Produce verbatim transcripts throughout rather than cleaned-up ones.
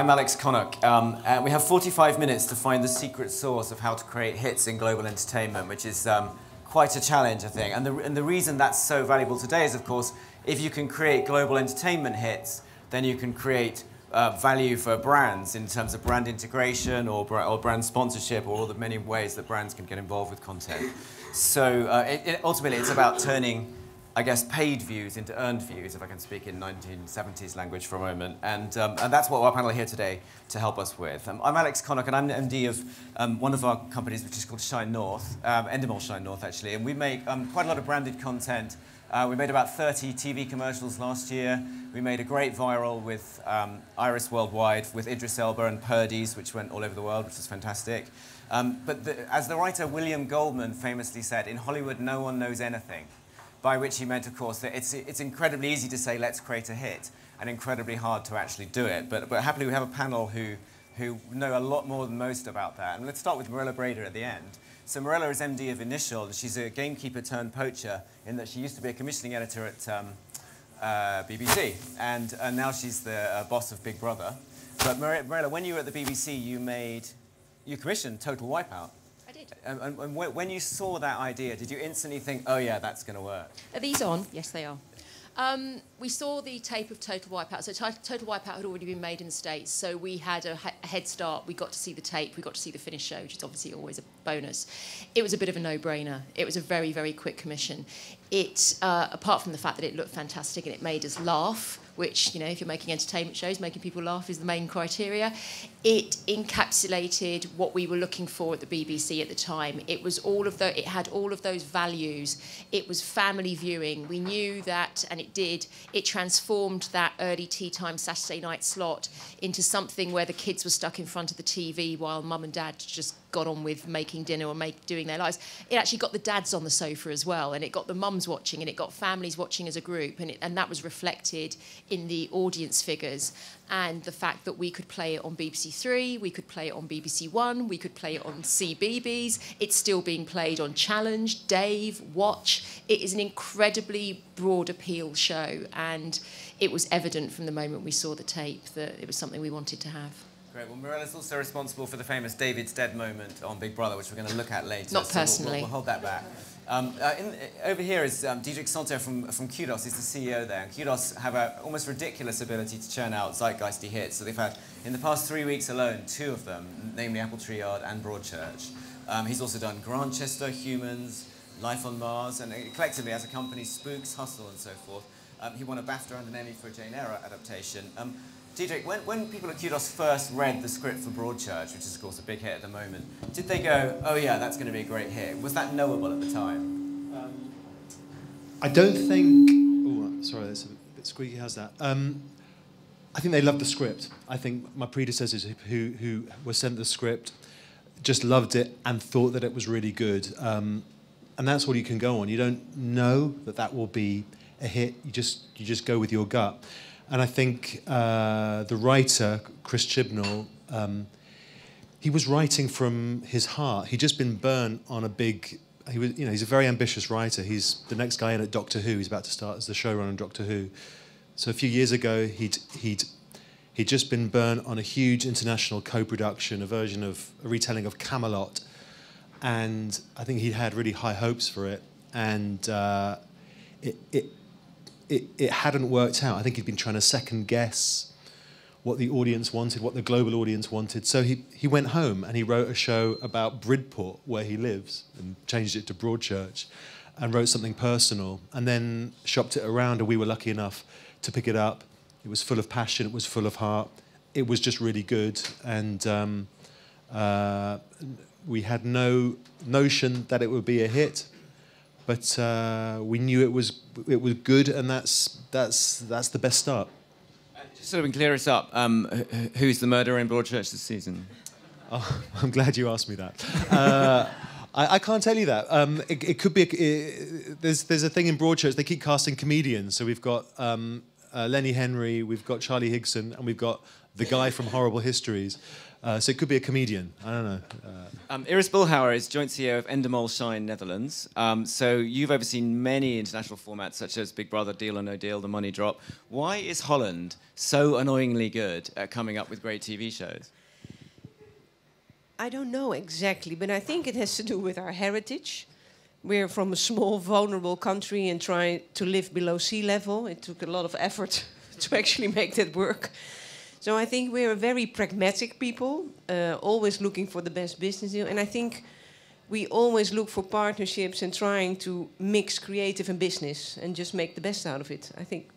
I'm Alex Connock, um, and we have forty-five minutes to find the secret sauce of how to create hits in global entertainment, which is um, quite a challenge, I think. And the, and the reason that's so valuable today is, of course, if you can create global entertainment hits, then you can create uh, value for brands in terms of brand integration or, bra or brand sponsorship or all the many ways that brands can get involved with content. So uh, it, it, ultimately, it's about turning, I guess, paid views into earned views, if I can speak in nineteen seventies language for a moment. And, um, and that's what our panel are here today to help us with. Um, I'm Alex Connock, and I'm the M D of um, one of our companies, which is called Shine North, um, Endemol Shine North, actually. And we make um, quite a lot of branded content. Uh, we made about thirty T V commercials last year. We made a great viral with um, Iris Worldwide, with Idris Elba and Purdy's, which went all over the world, which was fantastic. Um, but the, as the writer William Goldman famously said, in Hollywood, no one knows anything. By which he meant, of course, that it's, it's incredibly easy to say, let's create a hit, and incredibly hard to actually do it. But, but happily, we have a panel who, who know a lot more than most about that. And let's start with Mirella Brader at the end. So Mirella is M D of Initial, and she's a gamekeeper turned poacher, in that she used to be a commissioning editor at um, uh, B B C, and uh, now she's the uh, boss of Big Brother. But Mirella, when you were at the B B C, you made, you commissioned Total Wipeout. And, and, and when you saw that idea, did you instantly think, oh, yeah, that's going to work? Are these on? Yes, they are. Um, we saw the tape of Total Wipeout. So Total Wipeout had already been made in the States, so we had a, a head start. We got to see the tape. We got to see the finished show, which is obviously always a bonus. It was a bit of a no-brainer. It was a very, very quick commission. It, uh, apart from the fact that it looked fantastic and it made us laugh, which, you know, if you're making entertainment shows, making people laugh is the main criteria. It encapsulated what we were looking for at the B B C at the time. It was all of the, it had all of those values. It was family viewing. We knew that, and it did. It transformed that early tea time Saturday night slot into something where the kids were stuck in front of the T V while mum and dad just got on with making dinner or make, doing their lives. It actually got the dads on the sofa as well, and it got the mums watching, and it got families watching as a group, and, it, and that was reflected in the audience figures, and the fact that we could play it on B B C Three, we could play it on B B C One, we could play it on CBeebies. It's still being played on Challenge, Dave, Watch. It is an incredibly broad appeal show, and it was evident from the moment we saw the tape that it was something we wanted to have. Great. Well, Mirella's also responsible for the famous David's dead moment on Big Brother, which we're going to look at later. Not so personally. We'll, we'll, we'll hold that back. Um, uh, in, uh, over here is um, Diederick Santer from, from Kudos. He's the C E O there. And Kudos have an almost ridiculous ability to churn out zeitgeisty hits. So they've had, in the past three weeks alone, two of them, namely Apple Tree Yard and Broadchurch. Um, he's also done Grantchester, Humans, Life on Mars, and uh, collectively as a company, Spooks, Hustle, and so forth. Um, he won a BAFTA and an Emmy for a Jane Eyre adaptation. Um, Diederick, when, when people at Kudos first read the script for Broadchurch, which is, of course, a big hit at the moment, did they go, oh, yeah, that's going to be a great hit? Was that knowable at the time? Um, I don't think... Oh, sorry, that's a bit squeaky. How's that? Um, I think they loved the script. I think my predecessors who, who were sent the script just loved it and thought that it was really good. Um, and that's all you can go on. You don't know that that will be a hit. You just, you just go with your gut. And I think uh, the writer, Chris Chibnall, um, he was writing from his heart. He'd just been burnt on a big, he was, you know, he's a very ambitious writer. He's the next guy in at Doctor Who. He's about to start as the showrunner on Doctor Who. So a few years ago, he'd, he'd, he'd just been burnt on a huge international co-production, a version of, a retelling of Camelot. And I think he'd had really high hopes for it. And uh, it, it It, it hadn't worked out. I think he'd been trying to second guess what the audience wanted, what the global audience wanted. So he, he went home and he wrote a show about Bridport, where he lives, and changed it to Broadchurch, and wrote something personal, and then shopped it around, and we were lucky enough to pick it up. It was full of passion, it was full of heart, it was just really good, and um, uh, we had no notion that it would be a hit. But uh, we knew it was it was good, and that's that's that's the best start. Uh, just so we can clear us up, um, who's the murderer in Broadchurch this season? Oh, I'm glad you asked me that. uh, I, I can't tell you that. Um, it, it could be. A, it, there's there's a thing in Broadchurch. They keep casting comedians, so we've got um, uh, Lenny Henry, we've got Charlie Higson, and we've got the guy from Horrible Histories. Uh, so it could be a comedian. I don't know. Uh, um, Iris Bilhauer is joint C E O of Endemol Shine Netherlands. Um, so you've overseen many international formats such as Big Brother, Deal or No Deal, The Money Drop. Why is Holland so annoyingly good at coming up with great T V shows? I don't know exactly, but I think it has to do with our heritage. We're from a small, vulnerable country and trying to live below sea level. It took a lot of effort to actually make that work. So I think we're a very pragmatic people, uh, always looking for the best business deal. And I think we always look for partnerships and trying to mix creative and business and just make the best out of it. I think,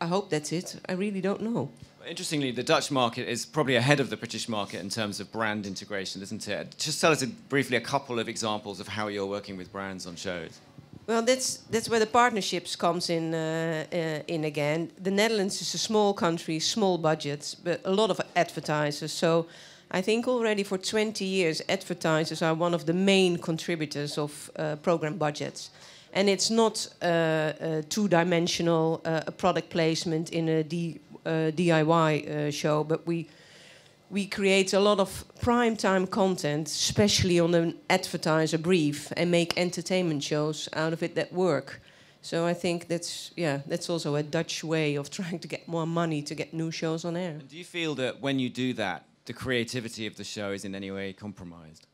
I hope that's it. I really don't know. Interestingly, the Dutch market is probably ahead of the British market in terms of brand integration, isn't it? Just tell us briefly a couple of examples of how you're working with brands on shows. Well, that's, that's where the partnerships comes in, uh, uh, in again. The Netherlands is a small country, small budgets, but a lot of advertisers. So I think already for twenty years, advertisers are one of the main contributors of uh, program budgets. And it's not uh, a two-dimensional uh, a product placement in a D, uh, D I Y uh, show, but we, we create a lot of primetime content, especially on an advertiser brief, and make entertainment shows out of it that work. So I think that's, yeah, that's also a Dutch way of trying to get more money to get new shows on air. And do you feel that when you do that, the creativity of the show is in any way compromised?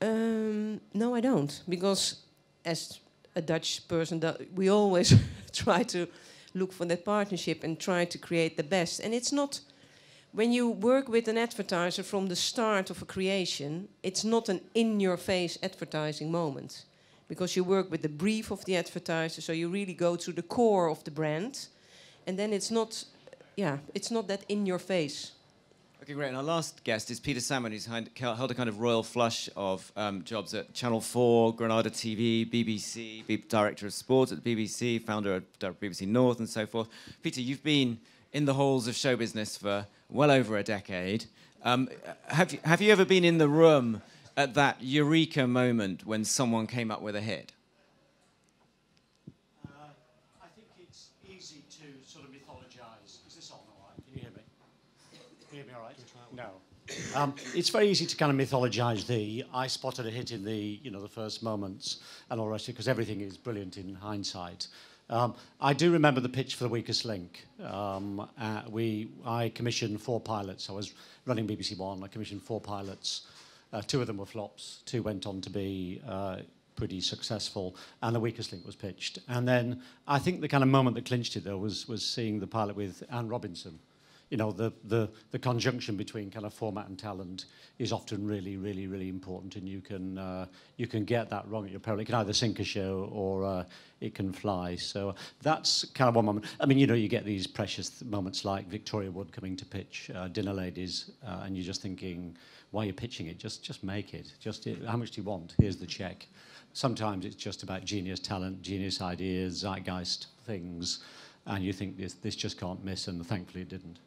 Um, no, I don't, because as a Dutch person, we always try to look for that partnership and try to create the best. And it's not, when you work with an advertiser from the start of a creation, it's not an in-your-face advertising moment, because you work with the brief of the advertiser, so you really go to the core of the brand, and then it's not, yeah, it's not that in-your-face. Okay, great. And our last guest is Peter Salmon, who's held a kind of royal flush of um, jobs at Channel four, Granada T V, B B C, B Director of Sports at the B B C, founder of B B C North, and so forth. Peter, you've been in the halls of show business for well over a decade. Um, have, you, have you ever been in the room at that eureka moment when someone came up with a hit? Uh, I think it's easy to sort of mythologise. Is this on all right? Can you hear me? Hear me all right? No. Um, it's very easy to kind of mythologise the I spotted a hit in the you know the first moments and all the rest of it, because everything is brilliant in hindsight. Um, I do remember the pitch for The Weakest Link. Um, uh, we I commissioned four pilots. I was running B B C One. I commissioned four pilots. Uh, two of them were flops. Two went on to be uh, pretty successful, and The Weakest Link was pitched. And then I think the kind of moment that clinched it though was was seeing the pilot with Anne Robinson. You know, the, the, the conjunction between kind of format and talent is often really, really, really important, and you can uh, you can get that wrong at your peril. It can either sink a show or uh, it can fly. So that's kind of one moment. I mean, you know, you get these precious moments like Victoria Wood coming to pitch uh, Dinner Ladies, uh, and you're just thinking, why are you pitching it? Just just make it. Just it, how much do you want? Here's the check. Sometimes it's just about genius talent, genius ideas, zeitgeist things, and you think this this just can't miss, and thankfully it didn't.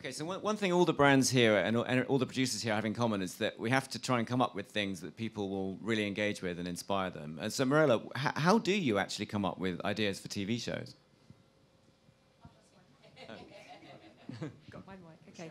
Okay, so one thing all the brands here and all the producers here have in common is that we have to try and come up with things that people will really engage with and inspire them. And so, Mirella, how do you actually come up with ideas for T V shows? Got one mic, okay.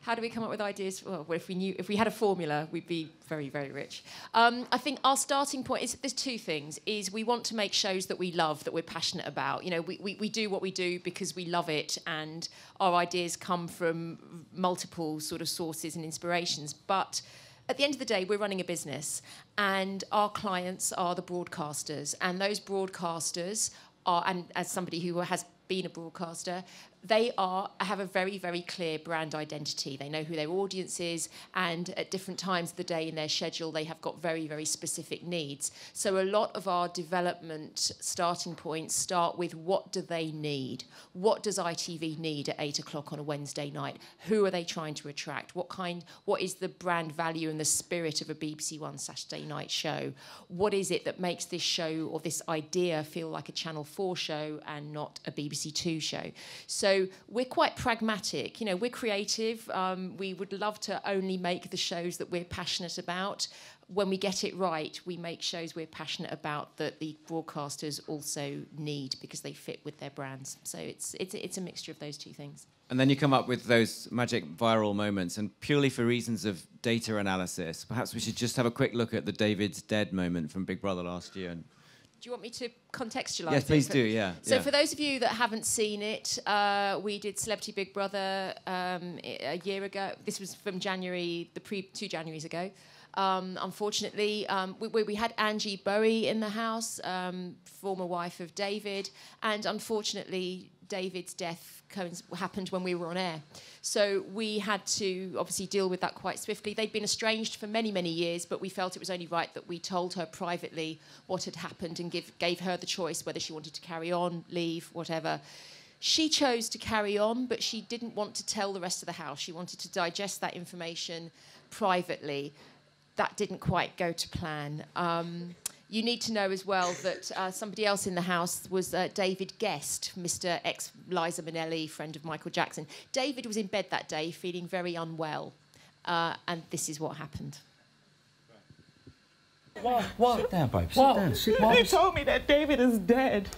How do we come up with ideas? Well, if we knew, if we had a formula, we'd be very, very rich. Um, I think our starting point is there's two things: is we want to make shows that we love, that we're passionate about. You know, we we, we do what we do because we love it, and our ideas come from multiple sort of sources and inspirations. But at the end of the day, we're running a business, and our clients are the broadcasters, and those broadcasters are, and as somebody who has been a broadcaster, they are have a very, very clear brand identity. They know who their audience is, and at different times of the day in their schedule, they have got very, very specific needs. So a lot of our development starting points start with what do they need? What does I T V need at eight o'clock on a Wednesday night? Who are they trying to attract? What kind, what is the brand value and the spirit of a B B C One Saturday night show? What is it that makes this show or this idea feel like a Channel four show and not a B B C two show? So So we're quite pragmatic, you know, we're creative, um, we would love to only make the shows that we're passionate about. when we get it right, we make shows we're passionate about that the broadcasters also need because they fit with their brands. So it's it's it's a mixture of those two things. And then you come up with those magic viral moments, and purely for reasons of data analysis, perhaps we should just have a quick look at the David's dead moment from Big Brother last year. And do you want me to contextualise? Yes, please do, yeah. So yeah. For those of you that haven't seen it, uh, we did Celebrity Big Brother um, a year ago. This was from January, the pre two Januaries ago. Um, unfortunately, um, we, we had Angie Bowie in the house, um, former wife of David, and unfortunately David's death happened when we were on air. So we had to obviously deal with that quite swiftly. They'd been estranged for many, many years, but we felt it was only right that we told her privately what had happened and give, gave her the choice whether she wanted to carry on, leave, whatever. She chose to carry on, but she didn't want to tell the rest of the house. She wanted to digest that information privately. That didn't quite go to plan. Um, you need to know as well that uh, somebody else in the house was uh, David Guest, Mister ex Liza Minnelli, friend of Michael Jackson. David was in bed that day feeling very unwell, uh, and this is what happened. What? What? Sit down, babe. Sit what? down. Sit down. They told me that David is dead.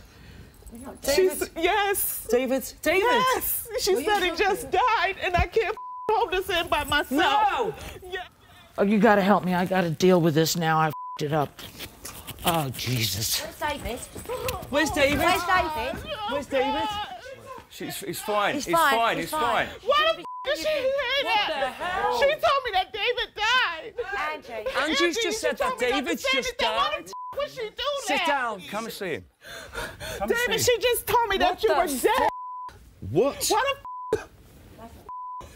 David? She's, yes. David? David? Yes. She well, said he just died, and I can't hold this in by myself. No! Yeah. Oh, you gotta help me. I gotta deal with this now. I f***ed it up. Oh, Jesus. Where's David? Where's David? Where's David? Where's David? She's, he's fine. He's, he's fine. fine. He's fine. Why the f*** did she hear that? She told me that David died. Angie. Angie's Angie, just said that David's just died. Why the f*** was she doing that? Sit down. Come and see him. Come David, and see him. She just told me that what you were dead. What? What the f***?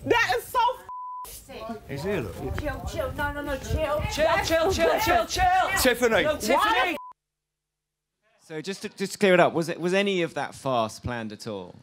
That is so f***. Is he? Look. Chill, chill, no, no, no, chill. Chill, chill, chill, chill, chill. Tiffany. No, Tiffany. So just to, just to clear it up, was it was any of that farce planned at all?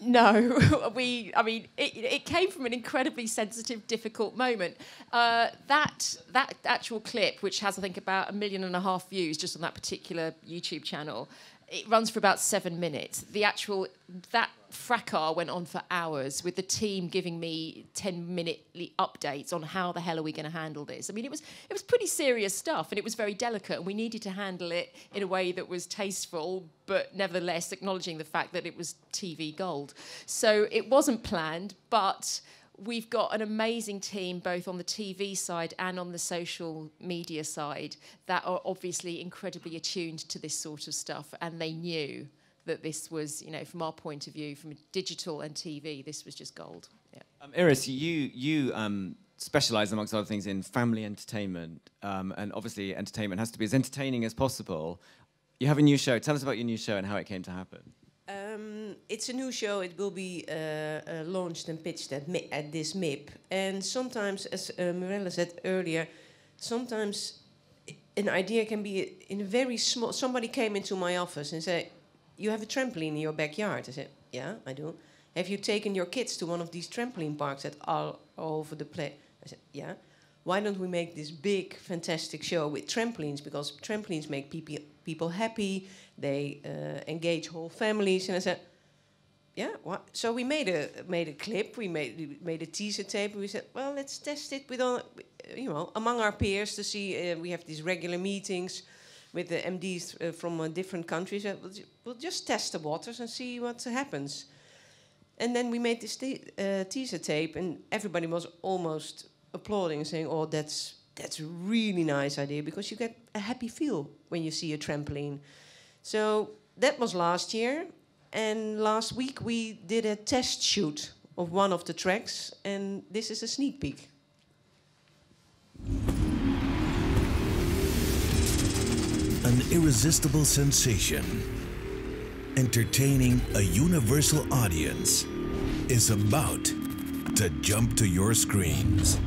No, we. I mean, it, it came from an incredibly sensitive, difficult moment. Uh, that that actual clip, which has I think about a million and a half views just on that particular YouTube channel. It runs for about seven minutes. The actual, that fracas went on for hours with the team giving me ten minute updates on how the hell are we going to handle this. I mean, it was, it was pretty serious stuff and it was very delicate and we needed to handle it in a way that was tasteful but nevertheless acknowledging the fact that it was T V gold. So it wasn't planned, but we've got an amazing team both on the T V side and on the social media side that are obviously incredibly attuned to this sort of stuff, and they knew that this was, you know, from our point of view, from digital and T V, this was just gold. Yeah. Um, Iris, you, you um, specialise, amongst other things, in family entertainment, um, and obviously entertainment has to be as entertaining as possible. You have a new show. Tell us about your new show and how it came to happen. Um, it's a new show. It will be uh, uh, launched and pitched at, mi at this M I P. And sometimes, as uh, Mirella said earlier, sometimes an idea can be in a very small... Somebody came into my office and said, you have a trampoline in your backyard. I said, yeah, I do. Have you taken your kids to one of these trampoline parks that are all over the place? I said, yeah. Why don't we make this big, fantastic show with trampolines? Because trampolines make people people happy. They uh, engage whole families. And I said, yeah. What? So we made a made a clip. We made we made a teaser tape. And we said, well, let's test it with all, you know, among our peers to see. Uh, we have these regular meetings with the M Ds uh, from uh, different countries. Uh, we'll, ju we'll just test the waters and see what happens. And then we made this uh, teaser tape, and everybody was almost applauding and saying, oh, that's that's a really nice idea, because you get a happy feel when you see a trampoline. So that was last year, and last week we did a test shoot of one of the tracks, and this is a sneak peek. An irresistible sensation, entertaining a universal audience, is about to jump to your screens.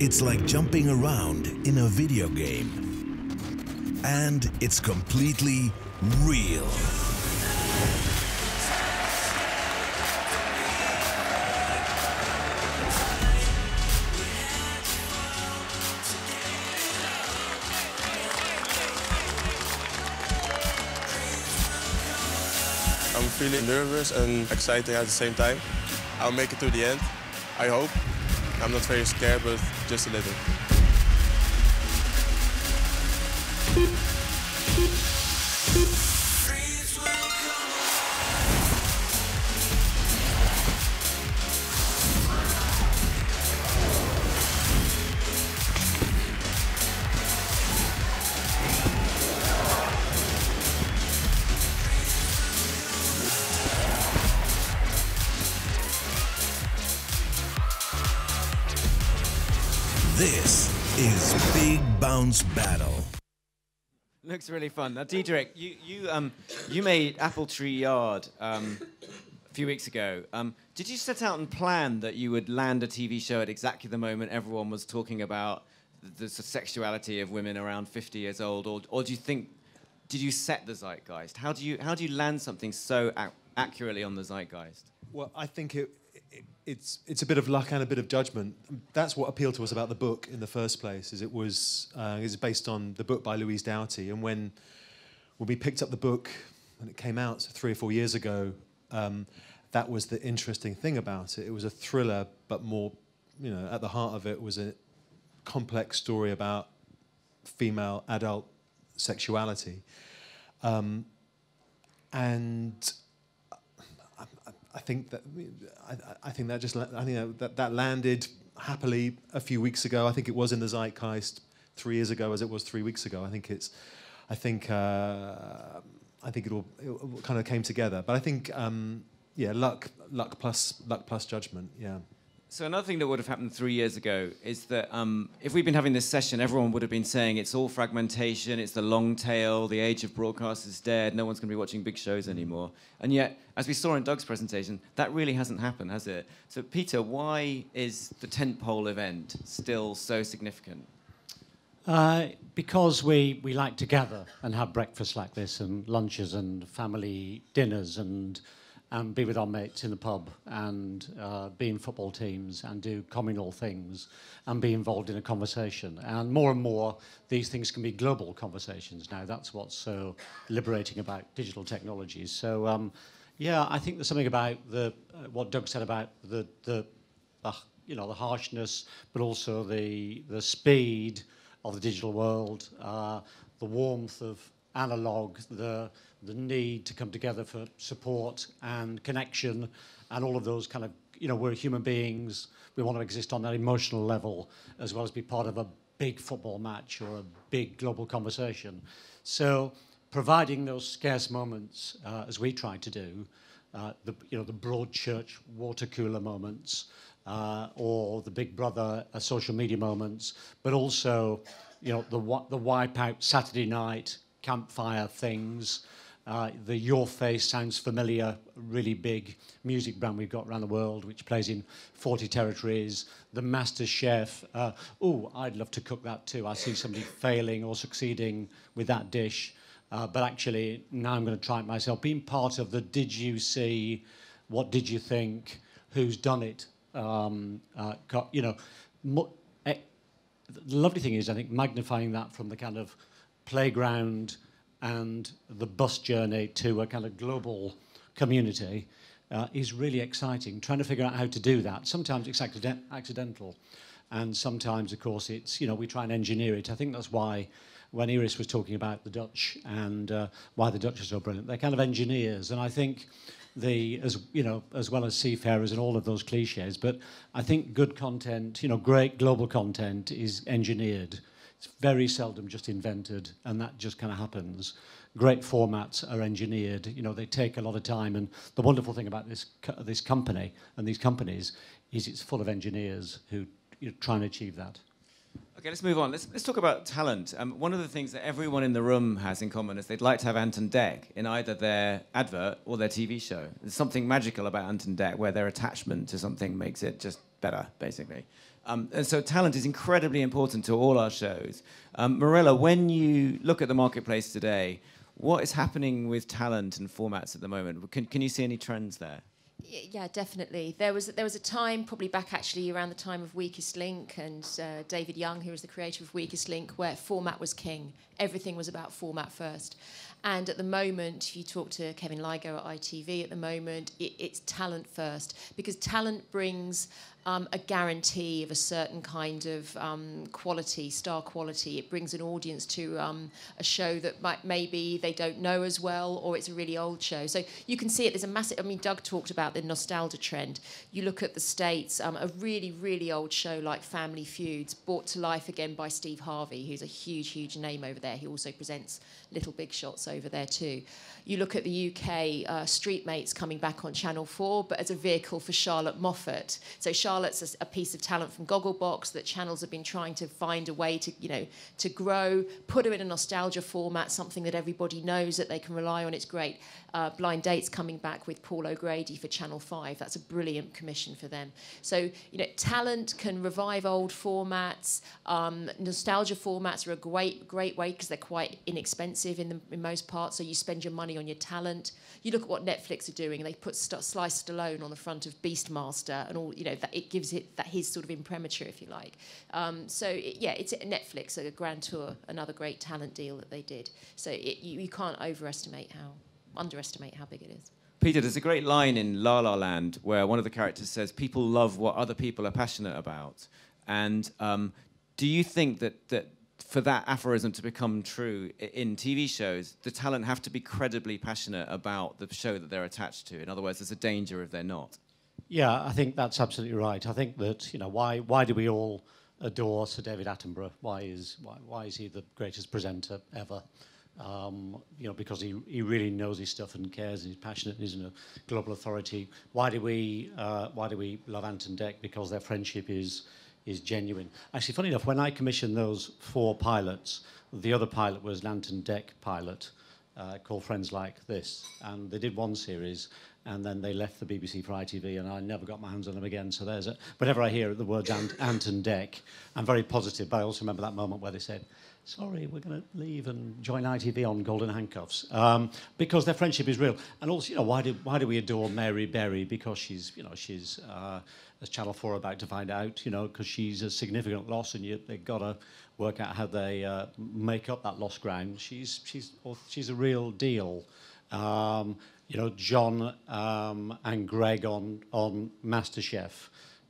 It's like jumping around in a video game, and it's completely real. I'm feeling nervous and excited at the same time. I'll make it to the end, I hope. I'm not very scared, but just a little. This is Big Bounce Battle. Looks really fun. Now, Diederick, you you um you made Apple Tree Yard um, a few weeks ago. Um, did you set out and plan that you would land a T V show at exactly the moment everyone was talking about the, the sexuality of women around fifty years old, or or do you think did you set the zeitgeist? How do you how do you land something so ac accurately on the zeitgeist? Well, I think it. It's it's a bit of luck and a bit of judgment. That's what appealed to us about the book in the first place. Is it was uh, is based on the book by Louise Doughty. And when when we picked up the book when it came out so three or four years ago, um, that was the interesting thing about it. It was a thriller, but more, you know, at the heart of it was a complex story about female adult sexuality, um, and. I think that I, I think that just I think that that landed happily a few weeks ago. I think it was in the zeitgeist three years ago, as it was three weeks ago. I think it's I think uh, I think it all, it all kind of came together. But I think um, yeah, luck luck plus luck plus judgment. Yeah. So another thing that would have happened three years ago is that um, if we'd been having this session, everyone would have been saying it's all fragmentation, it's the long tail, the age of broadcast is dead, no one's going to be watching big shows anymore. And yet, as we saw in Doug's presentation, that really hasn't happened, has it? So Peter, why is the tentpole event still so significant? Uh, because we, we like to gather and have breakfasts like this and lunches and family dinners and... and be with our mates in the pub, and uh, be in football teams, and do communal things, and be involved in a conversation. And more and more, these things can be global conversations now. That's what's so liberating about digital technologies. So, um, yeah, I think there's something about the uh, what Doug said about the, the uh, you know, the harshness, but also the the speed of the digital world, uh, the warmth of analog, the the need to come together for support and connection, and all of those kind of, you know, we're human beings, we want to exist on that emotional level, as well as be part of a big football match or a big global conversation. So providing those scarce moments, uh, as we try to do, uh, the, you know, the Broadchurch water cooler moments, uh, or the Big Brother uh, social media moments, but also, you know, the, the Wipeout Saturday night campfire things, Uh, the Your Face Sounds Familiar, really big music brand we've got around the world, which plays in forty territories. The Master Chef, uh, oh, I'd love to cook that too. I see somebody failing or succeeding with that dish. Uh, but actually, now I'm going to try it myself. Being part of the did you see, what did you think, who's done it, um, uh, you know. Mo eh, the lovely thing is, I think, magnifying that from the kind of playground and the bus journey to a kind of global community uh, is really exciting. Trying to figure out how to do that. Sometimes it's accident accidental, and sometimes, of course, it's, you know, we try and engineer it. I think that's why when Iris was talking about the Dutch and uh, why the Dutch are so brilliant, they're kind of engineers. And I think the, as you know, as well as seafarers and all of those cliches, but I think good content, you know, great global content is engineered. It's very seldom just invented, and that just kind of happens. Great formats are engineered. You know, they take a lot of time, and the wonderful thing about this co this company and these companies is it's full of engineers who, you know, try and achieve that. Okay, let's move on. Let's let's talk about talent. Um, one of the things that everyone in the room has in common is they'd like to have Ant and Dec in either their advert or their T V show. There's something magical about Ant and Dec where their attachment to something makes it just better, basically. Um, and so talent is incredibly important to all our shows. Um, Mirella, when you look at the marketplace today, what is happening with talent and formats at the moment? Can, can you see any trends there? Yeah, definitely. There was there was a time, probably back actually around the time of Weakest Link and uh, David Young, who was the creator of Weakest Link, where format was king. Everything was about format first. And at the moment, if you talk to Kevin Ligo at I T V, at the moment, it, it's talent first, because talent brings um, a guarantee of a certain kind of um, quality, star quality. It brings an audience to um, a show that might, maybe they don't know as well, or it's a really old show. So you can see it. There's a massive... I mean, Doug talked about the nostalgia trend. You look at the States, um, a really, really old show like Family Feud's brought to life again by Steve Harvey, who's a huge, huge name over there. He also presents Little Big Shots over there too. You look at the U K, uh, Streetmates coming back on Channel four, but as a vehicle for Charlotte Moffat. So Charlotte's a, a piece of talent from Gogglebox that channels have been trying to find a way to, you know, to grow, put her in a nostalgia format, something that everybody knows that they can rely on. It's great. Uh, Blind Date's coming back with Paul O'Grady for Channel five. That's a brilliant commission for them. So, you know, talent can revive old formats. Um, nostalgia formats are a great, great way because they're quite inexpensive in, the, in most parts, so you spend your money on your talent. You look at what Netflix are doing, and they put St Sly Stallone on the front of Beastmaster, and all, you know, that it gives it that his sort of imprimatur, if you like. Um, so, it, yeah, it's Netflix, a Grand Tour, another great talent deal that they did. So it, you, you can't overestimate how, underestimate how big it is. Peter, there's a great line in La La Land where one of the characters says, people love what other people are passionate about. And um, do you think that, that for that aphorism to become true in T V shows, the talent have to be credibly passionate about the show that they're attached to? In other words, there's a danger if they're not. Yeah, I think that's absolutely right. I think that, you know, why, why do we all adore Sir David Attenborough? Why is, why, why is he the greatest presenter ever? Um, you know, because he, he really knows his stuff and cares and he's passionate and he's a global authority. Why do we uh, why do we love Ant and Dec? Because their friendship is is genuine. Actually, funny enough, when I commissioned those four pilots, the other pilot was an Ant and Dec pilot uh, called Friends Like This, and they did one series and then they left the B B C for I T V, and I never got my hands on them again. So there's it. Whenever I hear the words Ant, Ant and Dec, I'm very positive. But I also remember that moment where they said, sorry, we're going to leave and join I T V on Golden Handcuffs, um, because their friendship is real. And also, you know, why do why do we adore Mary Berry? Because she's, you know, she's uh, as Channel four are about to find out, you know, because she's a significant loss, and you, they've got to work out how they uh, make up that lost ground. She's she's she's a real deal. Um, you know, John um, and Greg on on MasterChef,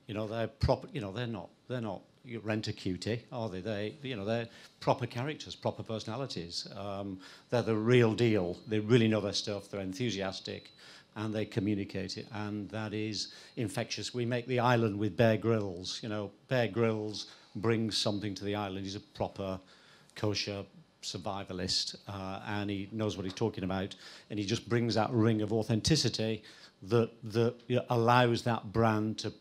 you know, they're proper. You know, they're not they're not. You rent a cutie, are they? They, you know, they're proper characters, proper personalities. Um, they're the real deal. They really know their stuff. They're enthusiastic, and they communicate it, and that is infectious. We make the island with Bear Grylls. You know, Bear Grylls brings something to the island. He's a proper kosher survivalist, uh, and he knows what he's talking about, and he just brings that ring of authenticity that that you know, allows that brand to,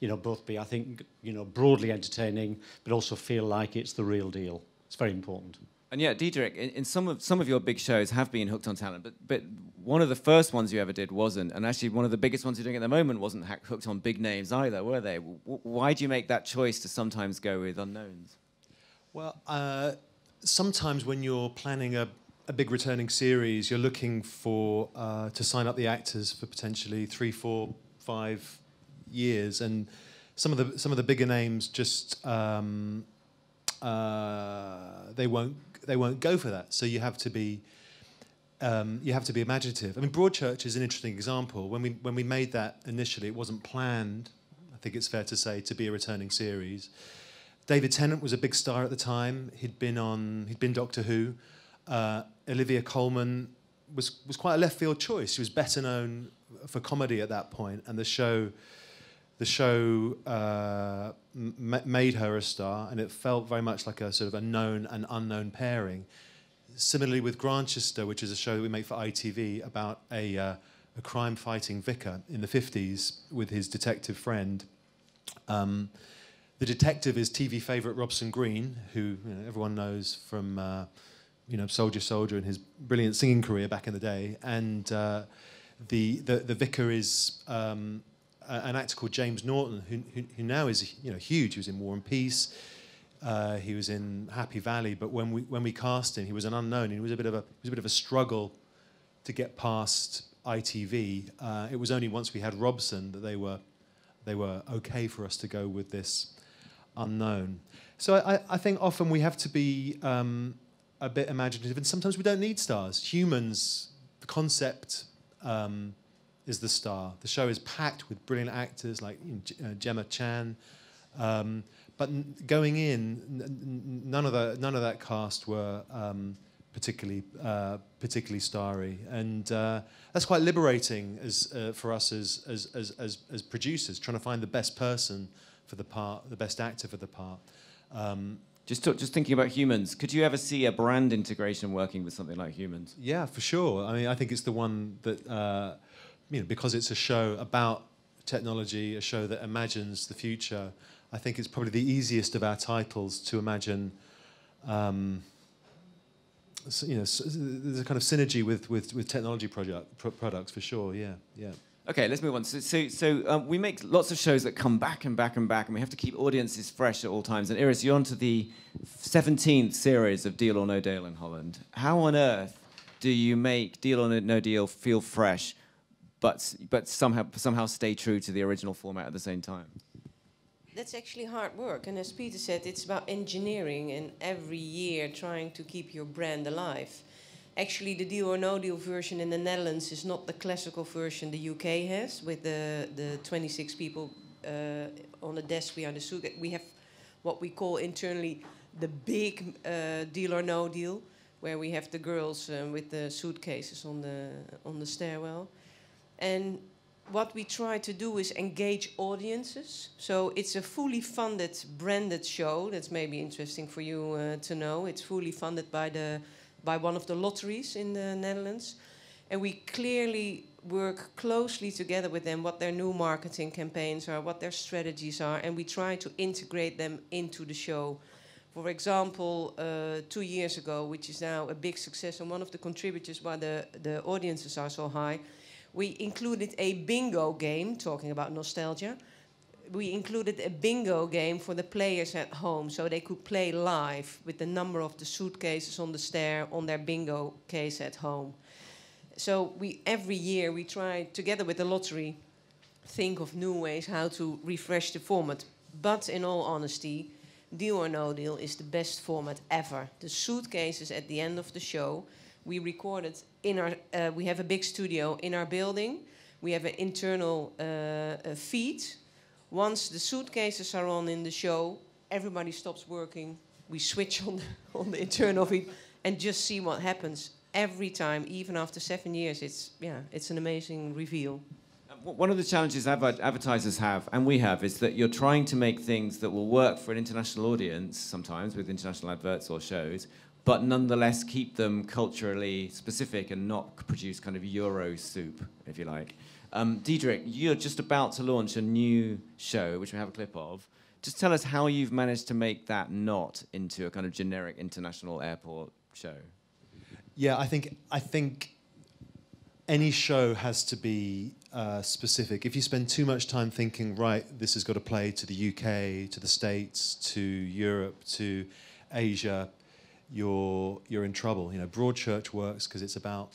you know, both be, I think, you know, broadly entertaining, but also feel like it's the real deal. It's very important. And yeah, Diederick, in, in some of some of your big shows have been hooked on talent, but but one of the first ones you ever did wasn't, and actually one of the biggest ones you're doing at the moment wasn't hooked on big names either, were they? W why do you make that choice to sometimes go with unknowns? Well, uh, sometimes when you're planning a, a big returning series, you're looking for uh, to sign up the actors for potentially three, four, five. years, and some of the some of the bigger names just um, uh, they won't they won't go for that. So you have to be um, you have to be imaginative. I mean, Broadchurch is an interesting example. When we when we made that initially, it wasn't planned, I think it's fair to say, to be a returning series. David Tennant was a big star at the time. He'd been on he'd been Doctor Who. Uh, Olivia Colman was was quite a left field choice. She was better known for comedy at that point, and the show. The show uh, m made her a star, and it felt very much like a sort of a known and unknown pairing. Similarly with Grantchester, which is a show that we make for I T V about a, uh, a crime-fighting vicar in the fifties with his detective friend. Um, the detective is T V favourite Robson Greene, who you know, everyone knows from uh, you know, Soldier Soldier and his brilliant singing career back in the day. And uh, the, the, the vicar is... Um, an actor called James Norton, who, who, who now is you know huge. He was in War and Peace. Uh, he was in Happy Valley. But when we when we cast him, he was an unknown. He was a bit of a it was a bit of a struggle to get past I T V. Uh, it was only once we had Robson that they were they were okay for us to go with this unknown. So I, I think often we have to be um, a bit imaginative, and sometimes we don't need stars. Humans, the concept. Um, is the star. The show is packed with brilliant actors like uh, Gemma Chan, um, but n going in, n none of the none of that cast were um, particularly uh, particularly starry, and uh, that's quite liberating as uh, for us as as, as as as producers trying to find the best person for the part, the best actor for the part. Um, Just, talk, just thinking about Humans, could you ever see a brand integration working with something like Humans? Yeah, for sure. I mean, I think it's the one that, uh, you know, because it's a show about technology, a show that imagines the future, I think it's probably the easiest of our titles to imagine, um, you know, there's a kind of synergy with, with, with technology project, pro products, for sure, yeah, yeah. Okay, let's move on. So, so, so um, we make lots of shows that come back and back and back, and we have to keep audiences fresh at all times. And Iris, you're on to the seventeenth series of Deal or No Deal in Holland. How on earth do you make Deal or No Deal feel fresh, but but somehow somehow stay true to the original format at the same time? That's actually hard work, and as Peter said, it's about engineering and every year trying to keep your brand alive. Actually, the Deal or No Deal version in the Netherlands is not the classical version the U K has, with the, the twenty-six people uh, on the desk behind the suit. We have what we call internally the big uh, Deal or No Deal, where we have the girls uh, with the suitcases on the, on the stairwell. And what we try to do is engage audiences. So it's a fully funded, branded show. That's maybe interesting for you uh, to know. It's fully funded by the... by one of the lotteries in the Netherlands. And we clearly work closely together with them, what their new marketing campaigns are, what their strategies are, and we try to integrate them into the show. For example, uh, two years ago, which is now a big success, and one of the contributors why the, the audiences are so high, we included a bingo game, talking about nostalgia. We included a bingo game for the players at home, so they could play live with the number of the suitcases on the stair on their bingo case at home. So we every year we try, together with the lottery, think of new ways how to refresh the format. But in all honesty, Deal or No Deal is the best format ever. The suitcases at the end of the show, we recorded in our. Uh, we have a big studio in our building. We have an internal uh, feed. Once the suitcases are on in the show, everybody stops working. We switch on the, on the internal of it and just see what happens every time, even after seven years. It's yeah, it's an amazing reveal. One of the challenges advertisers have, and we have, is that you're trying to make things that will work for an international audience sometimes with international adverts or shows, but nonetheless keep them culturally specific and not produce kind of Euro soup, if you like. Um, Diederick, you're just about to launch a new show, which we have a clip of. Just tell us how you've managed to make that not into a kind of generic international airport show. Yeah, I think I think any show has to be uh, specific. If you spend too much time thinking, right, this has got to play to the U K, to the States, to Europe, to Asia, you're you're in trouble. You know, Broadchurch works because it's about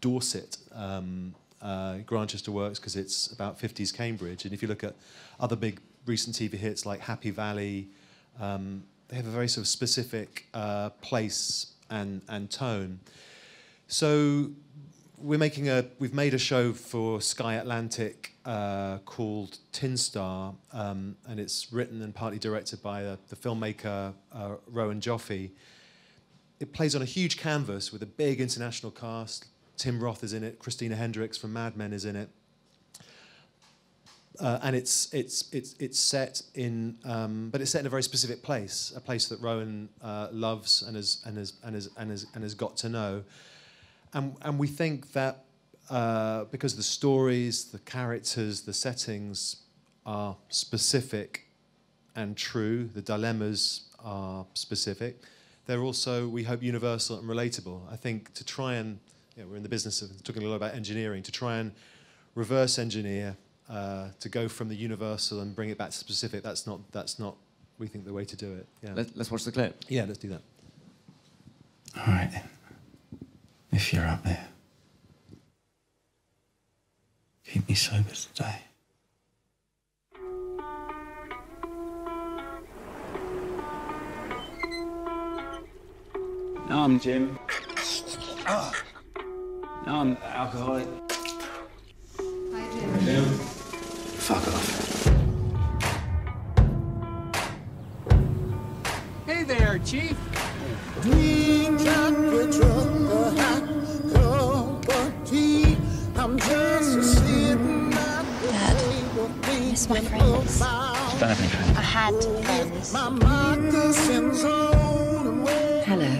Dorset. Um, Uh, Grantchester works because it's about fifties Cambridge, and if you look at other big recent T V hits like Happy Valley, um, they have a very sort of specific uh, place and and tone. So we're making a we've made a show for Sky Atlantic uh, called Tin Star, um, and it's written and partly directed by uh, the filmmaker uh, Rowan Joffe. It plays on a huge canvas with a big international cast. Tim Roth is in it. Christina Hendricks from Mad Men is in it, uh, and it's it's it's it's set in, um, but it's set in a very specific place, a place that Rowan uh, loves and has and has and has and has and has got to know, and and we think that uh, because the stories, the characters, the settings are specific and true, the dilemmas are specific. They're also, we hope, universal and relatable. I think to try and Yeah, we're in the business of talking a lot about engineering, to try and reverse engineer, uh, to go from the universal and bring it back to specific. That's not, that's not, we think, the way to do it. Yeah. Let, let's watch the clip. Yeah, let's do that. All right, then. If you're up there, keep me sober today. No, I'm Jim. Ah. No, I'm an alcoholic. Hey there, Chief. Dad, miss my friends. I don't have any friends. I had friends. Hello.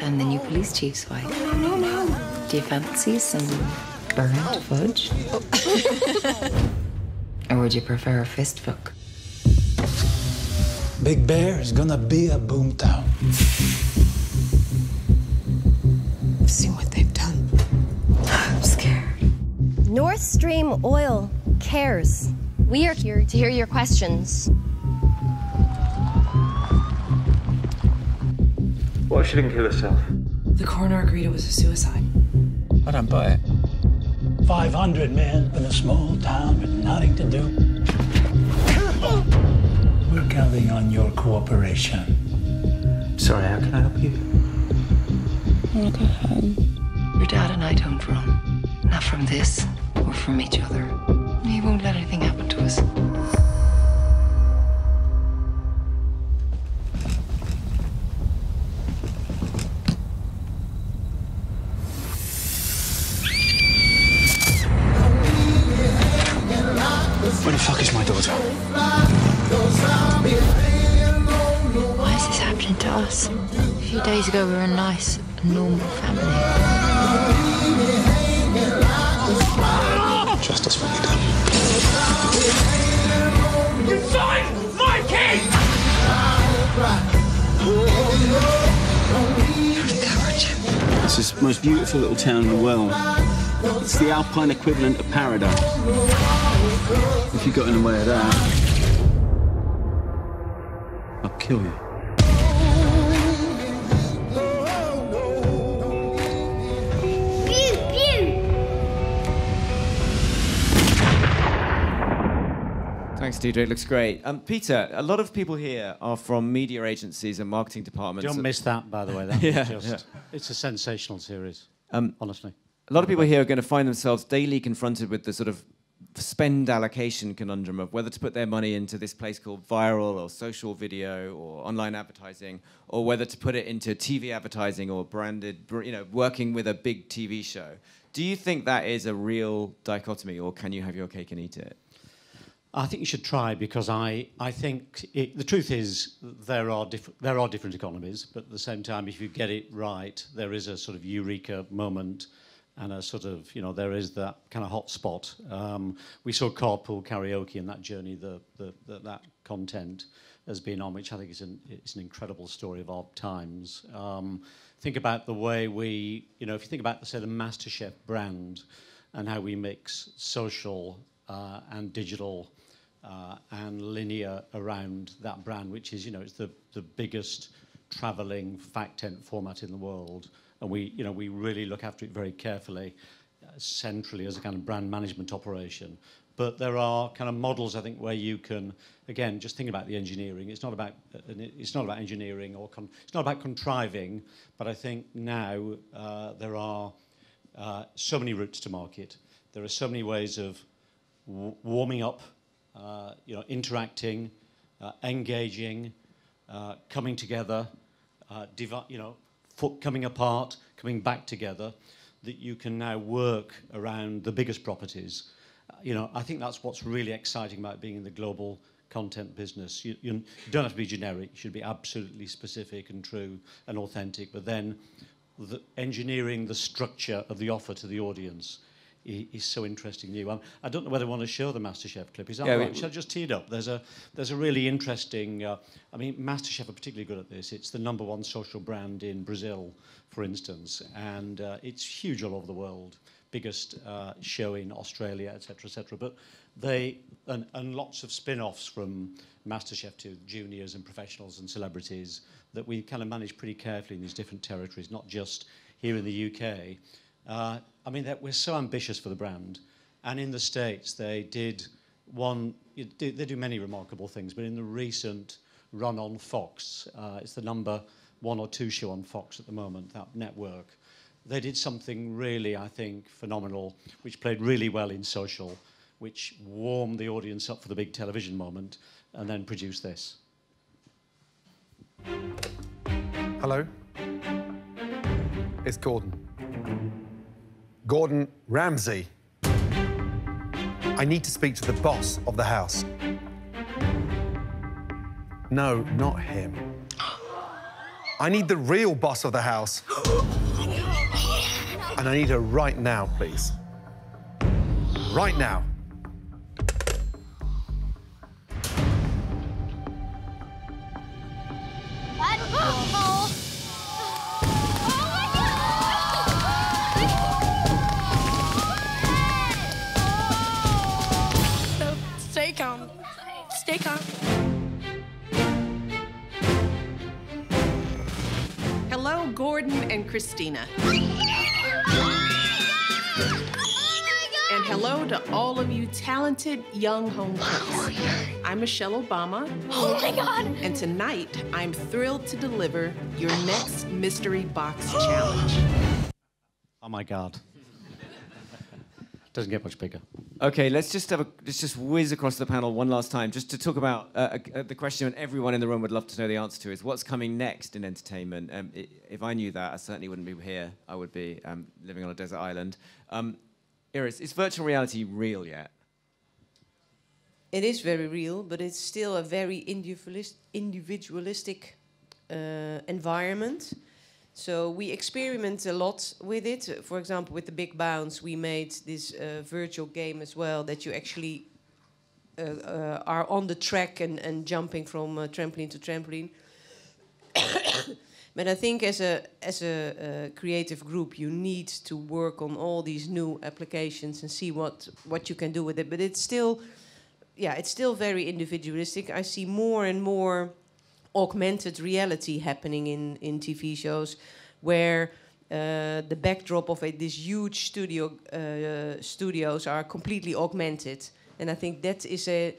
I'm the new police chief's wife. No, no, no. Do you fancy some burnt fudge? Oh. Or would you prefer a fist fuck? Big Bear is gonna be a boomtown. I've seen what they've done. I'm scared. North Stream Oil cares. We are here to hear your questions. Well, she didn't kill herself. The coroner agreed it was a suicide. I don't buy it. five hundred men in a small town with nothing to do. We're counting on your cooperation. Sorry, how can I help you? I want to go home. Your dad and I don't run. Not from this or from each other. He won't let anything happen to us. Where the fuck is my daughter? Why is this happening to us? A few days ago we were a nice, normal family. Justice for you, Dad. You signed my kid! You're a coward. This is the most beautiful little town in the world. It's the alpine equivalent of paradise. If you got in the way of that, I'll kill you. Pew, pew. Thanks, Diederick. Looks great. Um, Peter, a lot of people here are from media agencies and marketing departments. Don't miss that, by the way. That yeah, just, yeah. It's a sensational series, um, honestly. A lot of people here are going to find themselves daily confronted with the sort of spend allocation conundrum of whether to put their money into this place called viral or social video or online advertising, or whether to put it into T V advertising or branded, you know, working with a big T V show. Do you think that is a real dichotomy, or can you have your cake and eat it? I think you should try, because I, I think it, the truth is there are, diff there are different economies, but at the same time, if you get it right, there is a sort of eureka moment. And a sort of, you know, there is that kind of hot spot. Um, we saw carpool karaoke and that journey, the, the, the, that content has been on, which I think is an, it's an incredible story of our times. Um, think about the way we, you know, if you think about, say, the MasterChef brand and how we mix social uh, and digital uh, and linear around that brand, which is, you know, it's the, the biggest traveling fact tent format in the world. And we, you know, we really look after it very carefully, uh, centrally as a kind of brand management operation. But there are kind of models, I think, where you can, again, just think about the engineering. It's not about, uh, it's not about engineering or con it's not about contriving. But I think now uh, there are uh, so many routes to market. There are so many ways of w warming up, uh, you know, interacting, uh, engaging, uh, coming together, uh, you know. coming apart, coming back together, that you can now work around the biggest properties. Uh, you know, I think that's what's really exciting about being in the global content business. You, you don't have to be generic. You should be absolutely specific and true and authentic. But then the engineering the structure of the offer to the audience is, is so interesting new. Um, I don't know whether I want to show the MasterChef clip. Is that yeah, right? Shall I just tee it up? There's a, there's a really interesting... Uh, I mean, MasterChef are particularly good at this. It's the number one social brand in Brazil, for instance, and uh, it's huge all over the world. Biggest uh, show in Australia, et cetera, et cetera. But they... And, and lots of spin-offs from MasterChef to juniors and professionals and celebrities that we kind of manage pretty carefully in these different territories, not just here in the U K. Uh, I mean, we're so ambitious for the brand. And in the States, they did one... Did, they do many remarkable things, but in the recent run on Fox, uh, it's the number one or two show on Fox at the moment, that network, they did something really, I think, phenomenal, which played really well in social, which warmed the audience up for the big television moment, and then produced this. Hello? It's Gordon. Gordon Ramsay. I need to speak to the boss of the house. No, not him. I need the real boss of the house. And I need her right now, please. Right now. Gordon and Christina. And hello to all of you talented young home cooks. I'm Michelle Obama. Oh my God! And tonight, I'm thrilled to deliver your next mystery box challenge. Oh my God! Doesn't get much bigger. Okay, let's just have a let's just whiz across the panel one last time, just to talk about uh, uh, the question that everyone in the room would love to know the answer to is what's coming next in entertainment. Um, it, if I knew that, I certainly wouldn't be here. I would be um, living on a desert island. Um, Iris, is virtual reality real yet? It is very real, but it's still a very individualistic uh, environment. So we experiment a lot with it. For example, with the Big Bounce, we made this uh, virtual game as well that you actually uh, uh, are on the track and, and jumping from uh, trampoline to trampoline. But I think as a, as a uh, creative group, you need to work on all these new applications and see what, what you can do with it. But it's still, yeah, it's still very individualistic. I see more and more augmented reality happening in, in T V shows where uh, the backdrop of it, these huge studio uh, studios are completely augmented. And I think that is a,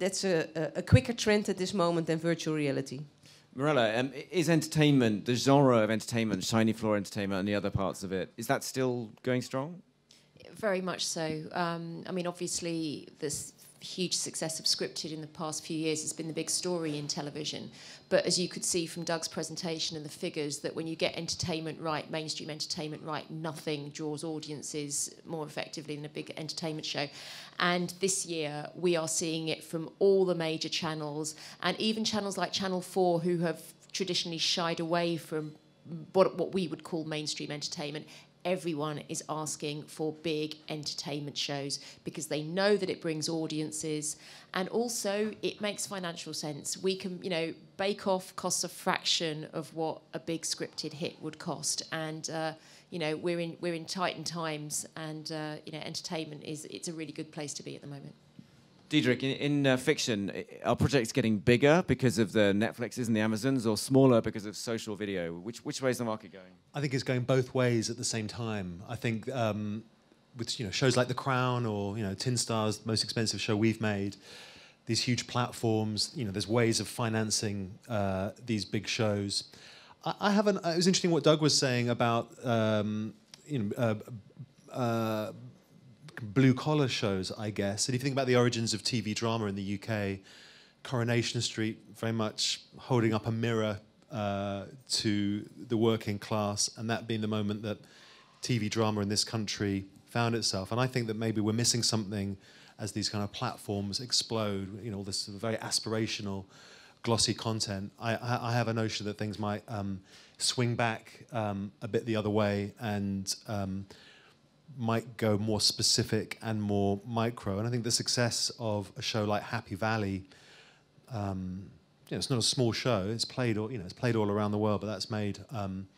that's a, a quicker trend at this moment than virtual reality. Mirella, um, is entertainment, the genre of entertainment, shiny floor entertainment and the other parts of it, is that still going strong? Very much so. Um, I mean, obviously, this huge success of scripted in the past few years has been the big story in television. But as you could see from Doug's presentation and the figures, that when you get entertainment right, mainstream entertainment right, nothing draws audiences more effectively than a big entertainment show. And this year, we are seeing it from all the major channels, and even channels like Channel four, who have traditionally shied away from what, what we would call mainstream entertainment. Everyone is asking for big entertainment shows because they know that it brings audiences and also it makes financial sense. We can, you know, Bake Off costs a fraction of what a big scripted hit would cost, and uh, you know, we're in we're in tightened times, and uh, you know, entertainment is it's a really good place to be at the moment. Diederick, in, in uh, fiction, are projects getting bigger because of the Netflixes and the Amazons, or smaller because of social video? Which which way is the market going? I think it's going both ways at the same time. I think um, with you know shows like The Crown or you know Tin Stars, the most expensive show we've made, these huge platforms. You know, there's ways of financing uh, these big shows. I, I haven't. It was interesting what Doug was saying about um, you know. Uh, uh, blue-collar shows, I guess. And if you think about the origins of T V drama in the U K, Coronation Street very much holding up a mirror uh, to the working class, and that being the moment that T V drama in this country found itself. And I think that maybe we're missing something as these kind of platforms explode, you know, all this sort of very aspirational, glossy content. I, I have a notion that things might um, swing back um, a bit the other way and um, might go more specific and more micro. And I think the success of a show like Happy Valley, um, you know, it's not a small show. It's played all, you know, it's played all around the world, but that's made, um,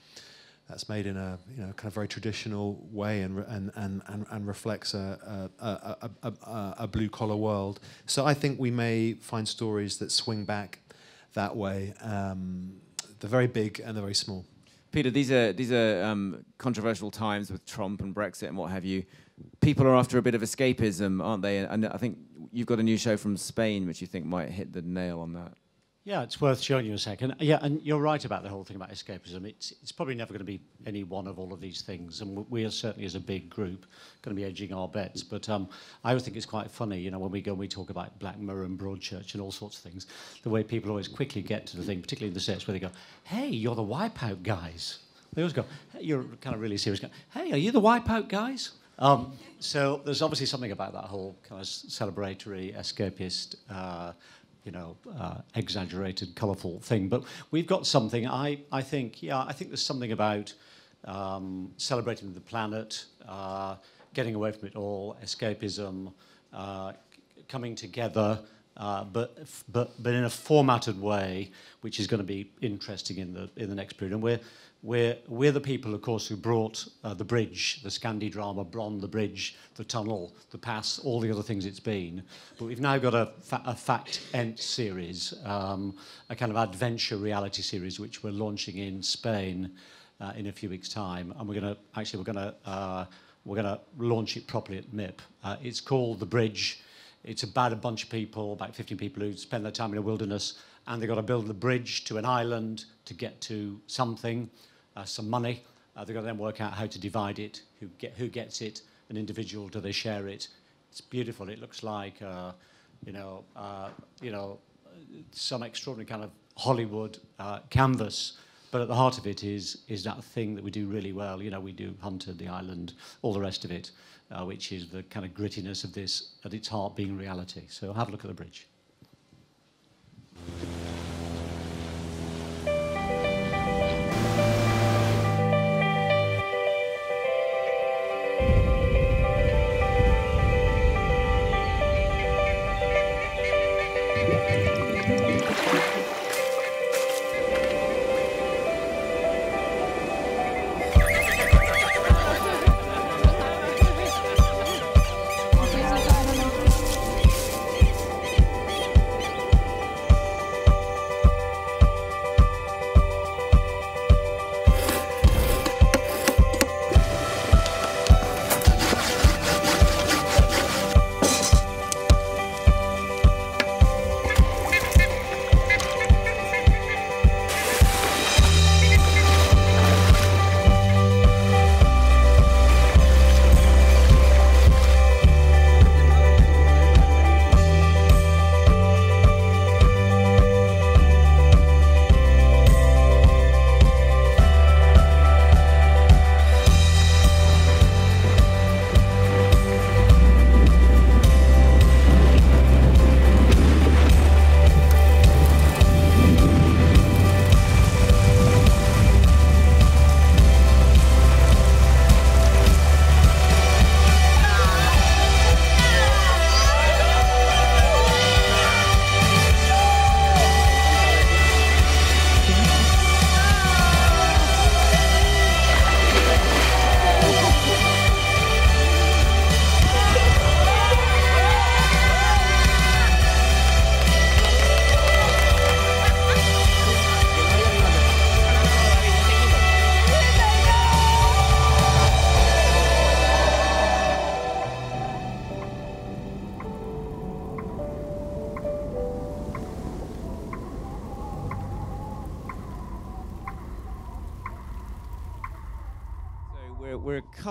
that's made in a you know kind of very traditional way and and and and, and reflects a a, a, a, a blue collar world. So I think we may find stories that swing back that way. Um, the very big and the very small. Peter, these are these are um, controversial times with Trump and Brexit and what have you. People are after a bit of escapism, aren't they? And I think you've got a new show from Spain, which you think might hit the nail on that. Yeah, it's worth showing you a second. Yeah, and you're right about the whole thing about escapism. It's it's probably never going to be any one of all of these things, and we are certainly, as a big group, going to be edging our bets. But um, I always think it's quite funny, you know, when we go and we talk about Black Mirror and Broadchurch and all sorts of things, the way people always quickly get to the thing, particularly in the sets where they go, "Hey, you're the Wipeout guys." They always go, "Hey, you're kind of really serious guy. Hey, are you the Wipeout guys?" Um, so there's obviously something about that whole kind of celebratory escapist. Uh, You know, uh, exaggerated, colourful thing, but we've got something. I, I think, yeah, I think there's something about um, celebrating the planet, uh, getting away from it all, escapism, uh, coming together, uh, but but but in a formatted way, which is going to be interesting in the in the next period. And we're we're we're the people, of course, who brought uh, the bridge, the Scandi drama, Bron, the bridge, the tunnel, the pass, all the other things it's been. But we've now got a, fa a fact-ent series, um, a kind of adventure reality series, which we're launching in Spain uh, in a few weeks' time, and we're going to actually we're going to uh, we're going to launch it properly at M I P. Uh, it's called The Bridge. It's about a bunch of people, about fifteen people, who spend their time in a wilderness, and they've got to build the bridge to an island to get to something, uh, some money. Uh, they've got to then work out how to divide it, who, get, who gets it, an individual, do they share it? It's beautiful. It looks like, uh, you know, uh, you know, some extraordinary kind of Hollywood uh, canvas. But at the heart of it is is that thing that we do really well. You know, we do Hunter, The Island, all the rest of it, uh, which is the kind of grittiness of this at its heart being reality. So have a look at The Bridge.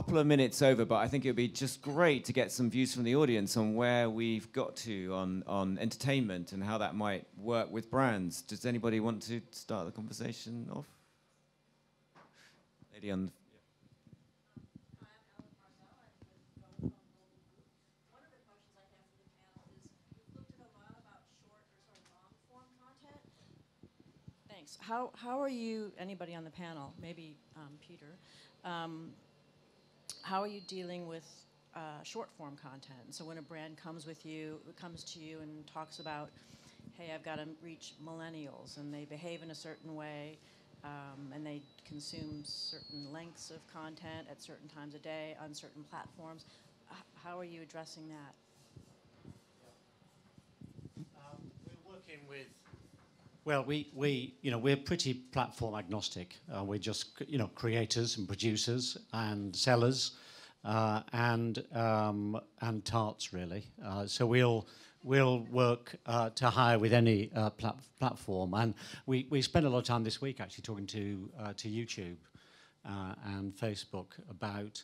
Couple of minutes over, but I think it would be just great to get some views from the audience on where we've got to on, on entertainment and how that might work with brands. Does anybody want to start the conversation off? Lady on the... Thanks. How, how are you, anybody on the panel, maybe um, Peter, um, how are you dealing with uh, short-form content? So when a brand comes with you, comes to you and talks about, hey, I've got to reach millennials, and they behave in a certain way, um, and they consume certain lengths of content at certain times of day on certain platforms. H how are you addressing that? Um, we're working with. Well, we, we, you know, we're pretty platform agnostic. Uh, we're just, you know, creators and producers and sellers, uh, and um, and tarts really. Uh, so we'll we'll work uh, to hire with any uh, plat platform. And we, we spent a lot of time this week actually talking to, uh, to YouTube uh, and Facebook about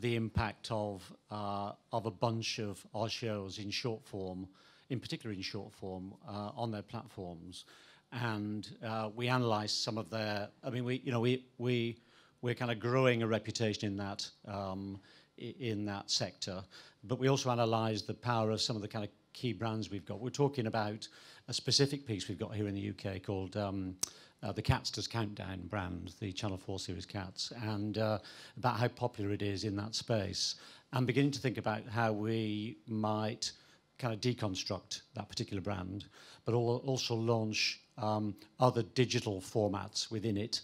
the impact of, uh, of a bunch of our shows in short form, in particular in short form, uh, on their platforms. And uh, we analysed some of their, I mean, we, you know, we, we, we're kind of growing a reputation in that, um, in that sector. But we also analysed the power of some of the kind of key brands we've got. We're talking about a specific piece we've got here in the U K called um, uh, the Catsters Countdown brand, the Channel four series Cats, and uh, about how popular it is in that space. And beginning to think about how we might kind of deconstruct that particular brand, but also launch um, other digital formats within it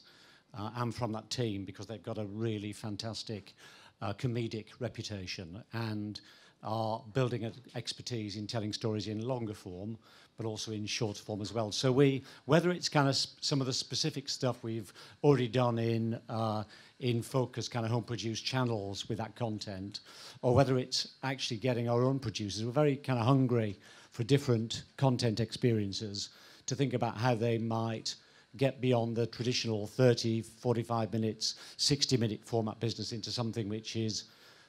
uh, and from that team, because they've got a really fantastic uh, comedic reputation and are building an expertise in telling stories in longer form, but also in shorter form as well. So we, whether it's kind of some of the specific stuff we've already done in uh, in focus, kind of home-produced channels with that content, or whether it's actually getting our own producers, we're very kind of hungry for different content experiences to think about how they might get beyond the traditional thirty, forty-five minutes, sixty minute format business into something which is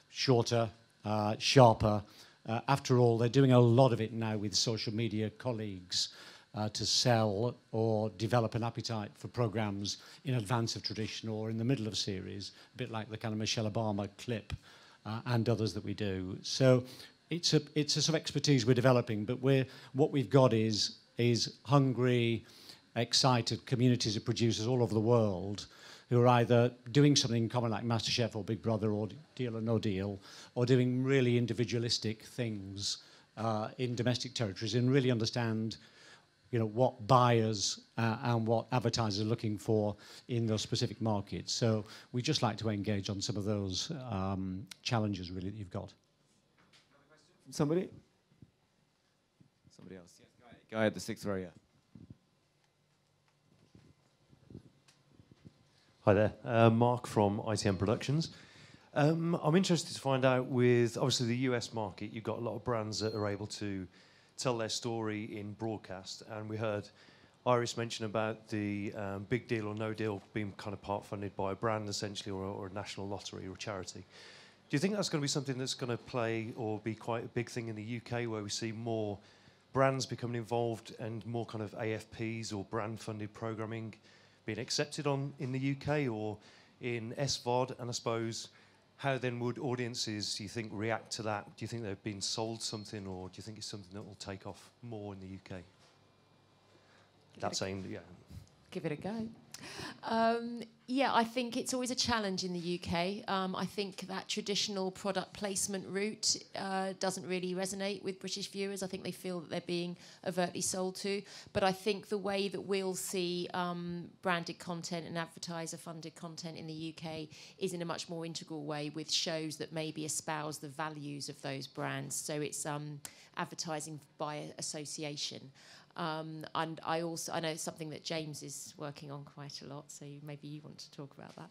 shorter, Uh, sharper. Uh, after all, they're doing a lot of it now with social media colleagues uh, to sell or develop an appetite for programmes in advance of tradition or in the middle of series, a bit like the kind of Michelle Obama clip uh, and others that we do. So it's a it's a sort of expertise we're developing, but we're what we've got is is hungry, excited communities of producers all over the world who are either doing something common like MasterChef or Big Brother or Deal or No Deal, or doing really individualistic things uh, in domestic territories, and really understand, you know, what buyers uh, and what advertisers are looking for in those specific markets. So we just like to engage on some of those um, challenges really that you've got. Somebody? Somebody else? Yes, guy, guy at the sixth row, yeah. Hi there, uh, Mark from I T M Productions. Um, I'm interested to find out with, obviously the U S market, you've got a lot of brands that are able to tell their story in broadcast, and we heard Iris mention about the um, Big Deal or No Deal being kind of part funded by a brand essentially, or, or a national lottery or charity. Do you think that's going to be something that's going to play or be quite a big thing in the U K, where we see more brands becoming involved and more kind of A F Ps or brand funded programming being accepted on in the U K or in S VOD? And I suppose, how then would audiences, do you think, react to that? Do you think they've been sold something, or do you think it's something that will take off more in the U K? Give That's aimed, yeah. Give it a go. Um, yeah, I think it's always a challenge in the U K. Um, I think that traditional product placement route uh, doesn't really resonate with British viewers. I think they feel that they're being overtly sold to. But I think the way that we'll see um, branded content and advertiser-funded content in the U K is in a much more integral way, with shows that maybe espouse the values of those brands. So it's um, advertising by association. Um, and I also I know something that James is working on quite a lot, so maybe you want to talk about that.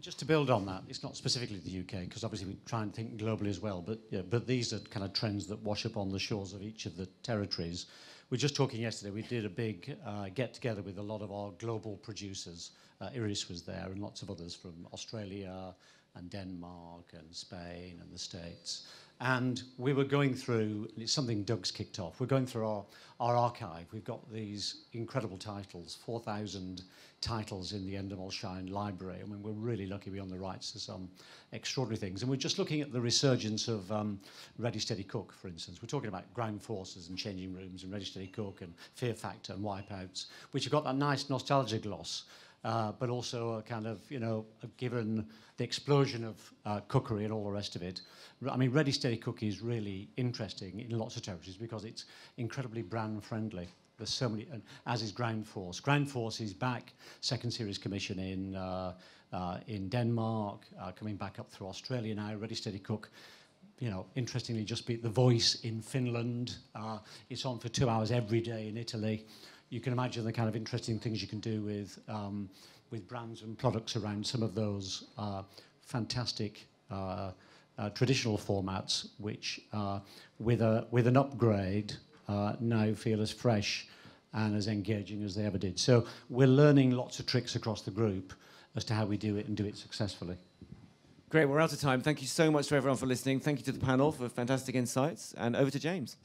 Just to build on that, it's not specifically the U K, because obviously we try and think globally as well, but yeah, but these are kind of trends that wash up on the shores of each of the territories. We were just talking yesterday, we did a big uh, get-together with a lot of our global producers. Uh, Iris was there, and lots of others from Australia and Denmark and Spain and the States. And we were going through, and it's something Doug's kicked off, we're going through our, our archive. We've got these incredible titles, four thousand titles in the Endemol Shine library. I mean, we're really lucky we own the rights to some extraordinary things. And we're just looking at the resurgence of um, Ready, Steady, Cook, for instance. We're talking about Ground Forces and Changing Rooms and Ready, Steady, Cook and Fear Factor and Wipeouts, which have got that nice nostalgia gloss. Uh, but also a kind of, you know, given the explosion of uh, cookery and all the rest of it. I mean, Ready Steady Cook is really interesting in lots of territories because it's incredibly brand friendly. There's so many, and as is Ground Force. Ground Force is back, second series commission in, uh, uh, in Denmark, uh, coming back up through Australia now. Ready Steady Cook, you know, interestingly just beat The Voice in Finland. Uh, it's on for two hours every day in Italy. You can imagine the kind of interesting things you can do with um, with brands and products around some of those uh, fantastic uh, uh, traditional formats, which uh, with, a, with an upgrade uh, now feel as fresh and as engaging as they ever did. So we're learning lots of tricks across the group as to how we do it and do it successfully. Great, we're out of time. Thank you so much to everyone for listening. Thank you to the panel for fantastic insights, and over to James.